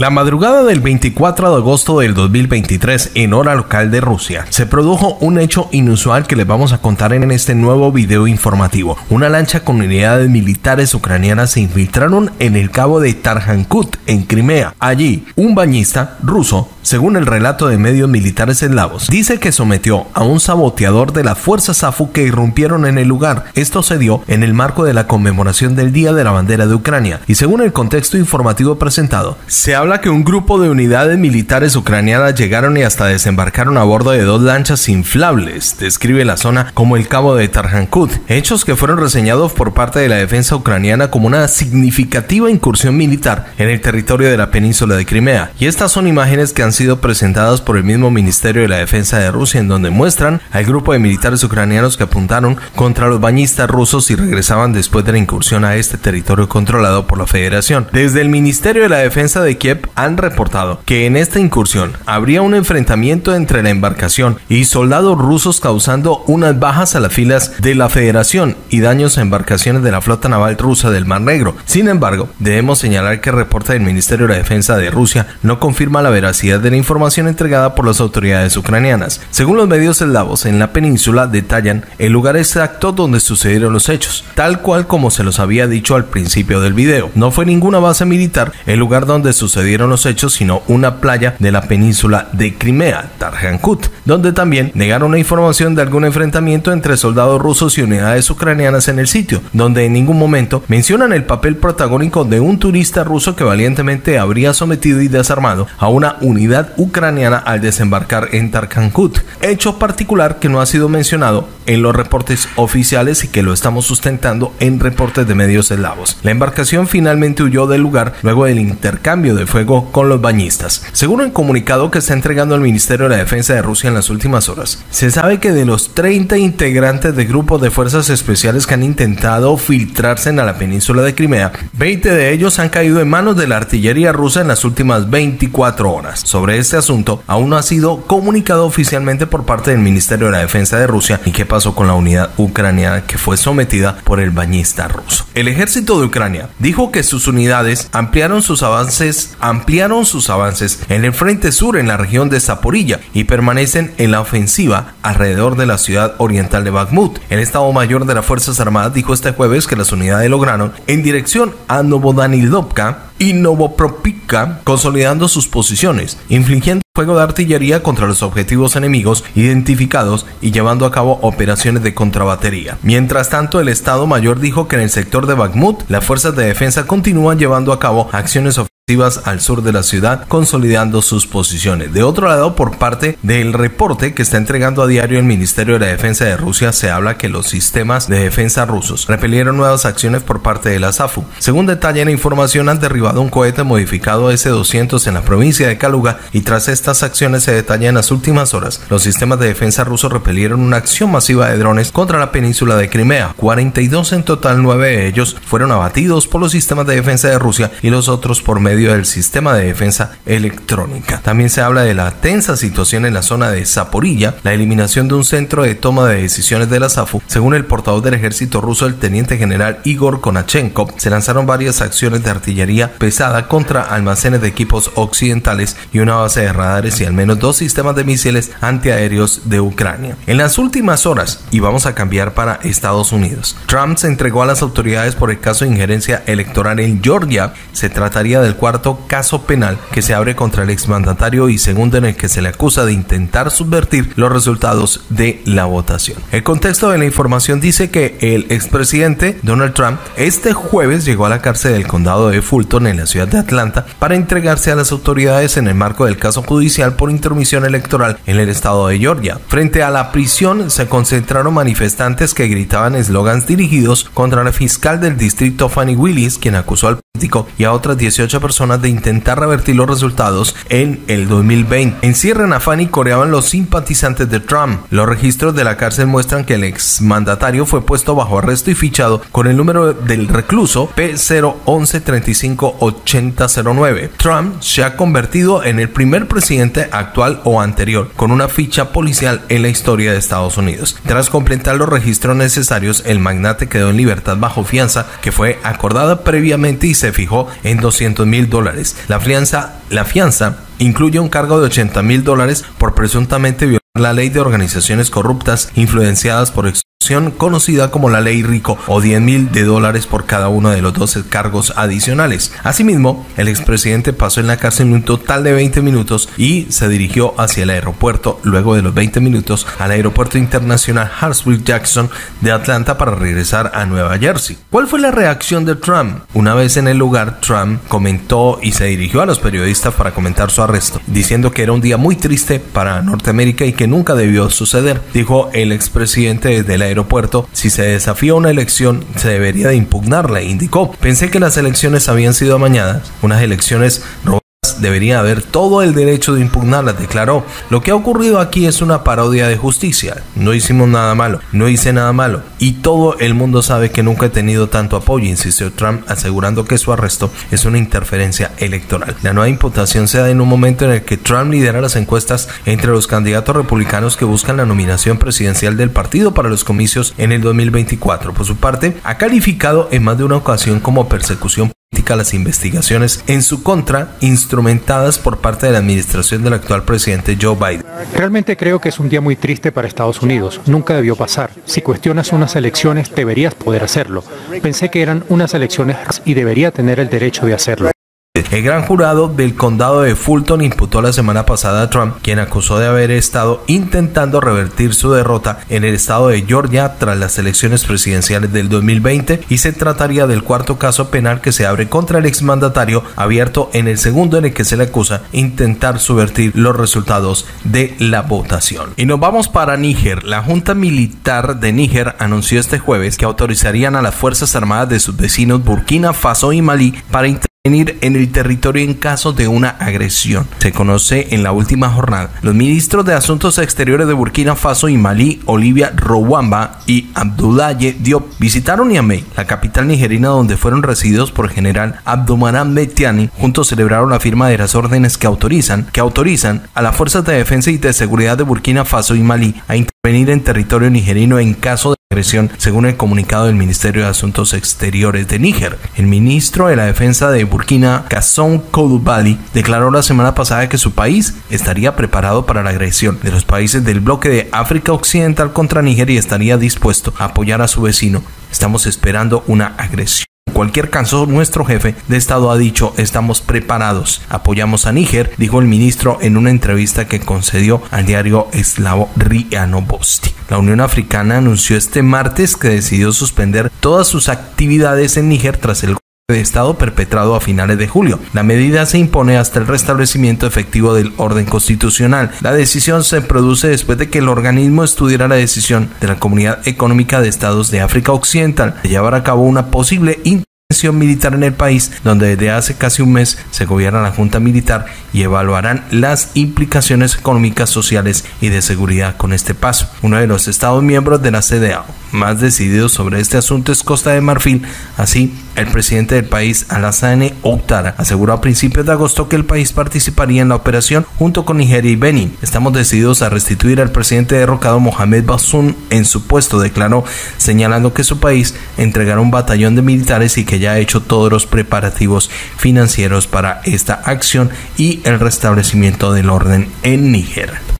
La madrugada del 24 de agosto del 2023, en hora local de Rusia, se produjo un hecho inusual que les vamos a contar en este nuevo video informativo. Una lancha con unidades militares ucranianas se infiltraron en el cabo de Tarhankut, en Crimea. Allí, un bañista ruso, según el relato de medios militares eslavos, dice que sometió a un saboteador de las fuerzas SAFU que irrumpieron en el lugar. Esto se dio en el marco de la conmemoración del Día de la Bandera de Ucrania, y según el contexto informativo presentado, se habla que un grupo de unidades militares ucranianas llegaron y hasta desembarcaron a bordo de dos lanchas inflables. Describe la zona como el cabo de Tarhankut, hechos que fueron reseñados por parte de la defensa ucraniana como una significativa incursión militar en el territorio de la península de Crimea. Y estas son imágenes que han sido presentadas por el mismo Ministerio de la Defensa de Rusia, en donde muestran al grupo de militares ucranianos que apuntaron contra los bañistas rusos y regresaban después de la incursión a este territorio controlado por la Federación. Desde el Ministerio de la Defensa de Kiev han reportado que en esta incursión habría un enfrentamiento entre la embarcación y soldados rusos, causando unas bajas a las filas de la Federación y daños a embarcaciones de la flota naval rusa del Mar Negro. Sin embargo, debemos señalar que el reporte del Ministerio de la Defensa de Rusia no confirma la veracidad de la información entregada por las autoridades ucranianas. Según los medios eslavos en la península, detallan el lugar exacto donde sucedieron los hechos, tal cual como se los había dicho al principio del video. No fue ninguna base militar el lugar donde sucedieron los hechos, sino una playa de la península de Crimea, Tarhankut, donde también negaron la información de algún enfrentamiento entre soldados rusos y unidades ucranianas en el sitio, donde en ningún momento mencionan el papel protagónico de un turista ruso que valientemente habría sometido y desarmado a una unidad ucraniana al desembarcar en Tarhankut, hecho particular que no ha sido mencionado en los reportes oficiales y que lo estamos sustentando en reportes de medios eslavos. La embarcación finalmente huyó del lugar luego del intercambio de fuego con los bañistas. Según el comunicado que está entregando el Ministerio de la Defensa de Rusia en las últimas horas, se sabe que de los 30 integrantes de grupos de fuerzas especiales que han intentado filtrarse en la península de Crimea, 20 de ellos han caído en manos de la artillería rusa en las últimas 24 horas. Sobre este asunto, aún no ha sido comunicado oficialmente por parte del Ministerio de la Defensa de Rusia y que pasó con la unidad ucraniana que fue sometida por el bañista ruso. El ejército de Ucrania dijo que sus unidades ampliaron sus avances en el frente sur en la región de Zaporilla y permanecen en la ofensiva alrededor de la ciudad oriental de Bakhmut. El Estado Mayor de las Fuerzas Armadas dijo este jueves que las unidades lograron en dirección a Novodanilovka y Novopropiska, consolidando sus posiciones, infligiendo fuego de artillería contra los objetivos enemigos identificados y llevando a cabo operaciones de contrabatería. Mientras tanto, el Estado Mayor dijo que en el sector de Bakhmut, las fuerzas de defensa continúan llevando a cabo acciones al sur de la ciudad, consolidando sus posiciones. De otro lado, por parte del reporte que está entregando a diario el Ministerio de la Defensa de Rusia, se habla que los sistemas de defensa rusos repelieron nuevas acciones por parte de la SAFU. Según detalla la información, han derribado un cohete modificado S-200 en la provincia de Kaluga, y tras estas acciones se detalla en las últimas horas, los sistemas de defensa rusos repelieron una acción masiva de drones contra la península de Crimea. 42 en total, 9 de ellos fueron abatidos por los sistemas de defensa de Rusia y los otros por medio del sistema de defensa electrónica. También se habla de la tensa situación en la zona de Zaporilla, la eliminación de un centro de toma de decisiones de la SAFU. Según el portavoz del ejército ruso, el teniente general Igor Konashenkov, se lanzaron varias acciones de artillería pesada contra almacenes de equipos occidentales y una base de radares y al menos dos sistemas de misiles antiaéreos de Ucrania. En las últimas horas, y vamos a cambiar para Estados Unidos, Trump se entregó a las autoridades por el caso de injerencia electoral en Georgia. Se trataría del cuarto caso penal que se abre contra el exmandatario y segundo en el que se le acusa de intentar subvertir los resultados de la votación. El contexto de la información dice que el expresidente Donald Trump este jueves llegó a la cárcel del condado de Fulton en la ciudad de Atlanta para entregarse a las autoridades en el marco del caso judicial por intromisión electoral en el estado de Georgia. Frente a la prisión se concentraron manifestantes que gritaban eslogans dirigidos contra la fiscal del distrito Fanny Willis, quien acusó al político y a otras 18 personas de intentar revertir los resultados en el 2020. Encierran a Fanny, coreaban los simpatizantes de Trump. Los registros de la cárcel muestran que el exmandatario fue puesto bajo arresto y fichado con el número del recluso P011358009. Trump se ha convertido en el primer presidente actual o anterior con una ficha policial en la historia de Estados Unidos. Tras completar los registros necesarios, el magnate quedó en libertad bajo fianza que fue acordada previamente y se fijó en 200.000 $100,000. La fianza incluye un cargo de $80,000 por presuntamente violar la ley de organizaciones corruptas influenciadas por extorsión, conocida como la ley Rico, o $10,000 por cada uno de los 12 cargos adicionales. Asimismo, el expresidente pasó en la cárcel un total de 20 minutos y se dirigió hacia el aeropuerto, luego de los 20 minutos, al aeropuerto internacional Hartsfield-Jackson de Atlanta para regresar a Nueva Jersey. ¿Cuál fue la reacción de Trump? Una vez en el lugar, Trump comentó y se dirigió a los periodistas para comentar su arresto, diciendo que era un día muy triste para Norteamérica y que nunca debió suceder. Dijo el expresidente desde el aeropuerto: si se desafía una elección, se debería de impugnarla, indicó. Pensé que las elecciones habían sido amañadas, unas elecciones robadas, debería haber todo el derecho de impugnarlas, declaró. Lo que ha ocurrido aquí es una parodia de justicia. No hicimos nada malo, no hice nada malo, y todo el mundo sabe que nunca he tenido tanto apoyo, insistió Trump, asegurando que su arresto es una interferencia electoral. La nueva imputación se da en un momento en el que Trump lidera las encuestas entre los candidatos republicanos que buscan la nominación presidencial del partido para los comicios en el 2024. Por su parte, ha calificado en más de una ocasión como persecución las investigaciones en su contra instrumentadas por parte de la administración del actual presidente Joe Biden. Realmente creo que es un día muy triste para Estados Unidos. Nunca debió pasar. Si cuestionas unas elecciones, deberías poder hacerlo. Pensé que eran unas elecciones y debería tener el derecho de hacerlo. El gran jurado del condado de Fulton imputó la semana pasada a Trump, quien acusó de haber estado intentando revertir su derrota en el estado de Georgia tras las elecciones presidenciales del 2020, y se trataría del cuarto caso penal que se abre contra el exmandatario, abierto en el segundo en el que se le acusa intentar subvertir los resultados de la votación. Y nos vamos para Níger. La Junta Militar de Níger anunció este jueves que autorizarían a las Fuerzas Armadas de sus vecinos Burkina Faso y Malí para intervenir en el territorio en caso de una agresión. Se conoce en la última jornada. Los ministros de Asuntos Exteriores de Burkina Faso y Malí, Olivia Rouamba y Abdoulaye Diop, visitaron Niamey, la capital nigerina, donde fueron recibidos por el general Abdourahamane Tiani. Juntos celebraron la firma de las órdenes que autorizan a las Fuerzas de Defensa y de Seguridad de Burkina Faso y Malí a intervenir en territorio nigerino en caso de agresión, según el comunicado del Ministerio de Asuntos Exteriores de Níger. El ministro de la Defensa de Burkina, Kasson Kodubali, declaró la semana pasada que su país estaría preparado para la agresión de los países del bloque de África Occidental contra Níger y estaría dispuesto a apoyar a su vecino. Estamos esperando una agresión. En cualquier caso, nuestro jefe de Estado ha dicho: estamos preparados, apoyamos a Níger, dijo el ministro en una entrevista que concedió al diario eslavo Rianovosti. La Unión Africana anunció este martes que decidió suspender todas sus actividades en Níger tras el de Estado perpetrado a finales de julio. La medida se impone hasta el restablecimiento efectivo del orden constitucional. La decisión se produce después de que el organismo estudiara la decisión de la Comunidad Económica de Estados de África Occidental de llevar a cabo una posible intervención militar en el país, donde desde hace casi un mes se gobierna la Junta Militar, y evaluarán las implicaciones económicas, sociales y de seguridad con este paso. Uno de los Estados miembros de la CEDEAO más decididos sobre este asunto es Costa de Marfil. Así, el presidente del país, Alassane Ouattara, aseguró a principios de agosto que el país participaría en la operación junto con Nigeria y Benin. Estamos decididos a restituir al presidente derrocado Mohamed Bazoum en su puesto, declaró, señalando que su país entregará un batallón de militares y que ya ha hecho todos los preparativos financieros para esta acción y el restablecimiento del orden en Níger.